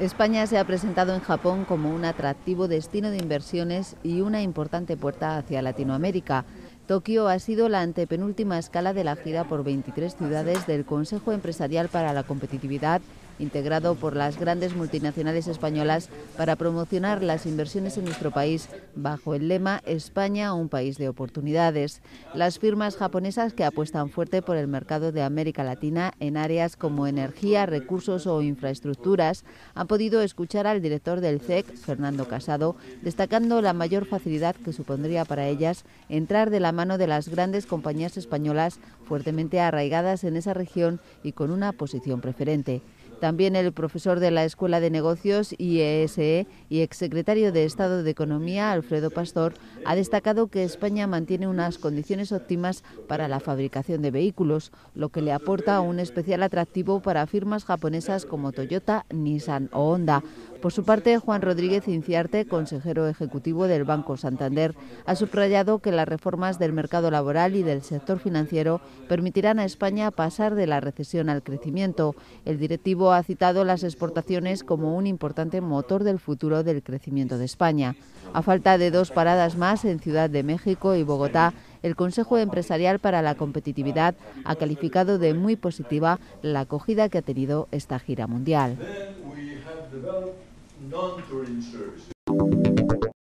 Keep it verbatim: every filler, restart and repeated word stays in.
España se ha presentado en Japón como un atractivo destino de inversiones y una importante puerta hacia Latinoamérica. Tokio ha sido la antepenúltima escala de la gira por veintitrés ciudades del Consejo Empresarial para la Competitividad, integrado por las grandes multinacionales españolas para promocionar las inversiones en nuestro país bajo el lema España, un país de oportunidades. Las firmas japonesas que apuestan fuerte por el mercado de América Latina en áreas como energía, recursos o infraestructuras han podido escuchar al director del C E C, Fernando Casado, destacando la mayor facilidad que supondría para ellas entrar de la mano de las grandes compañías españolas fuertemente arraigadas en esa región y con una posición preferente. También el profesor de la Escuela de Negocios I E S E y exsecretario de Estado de Economía, Alfredo Pastor, ha destacado que España mantiene unas condiciones óptimas para la fabricación de vehículos, lo que le aporta un especial atractivo para firmas japonesas como Toyota, Nissan o Honda. Por su parte, Juan Rodríguez Inciarte, consejero ejecutivo del Banco Santander, ha subrayado que las reformas del mercado laboral y del sector financiero permitirán a España pasar de la recesión al crecimiento. El directivo ha citado las exportaciones como un importante motor del futuro del crecimiento de España. A falta de dos paradas más en Ciudad de México y Bogotá, el Consejo Empresarial para la Competitividad ha calificado de muy positiva la acogida que ha tenido esta gira mundial. Non-touring services.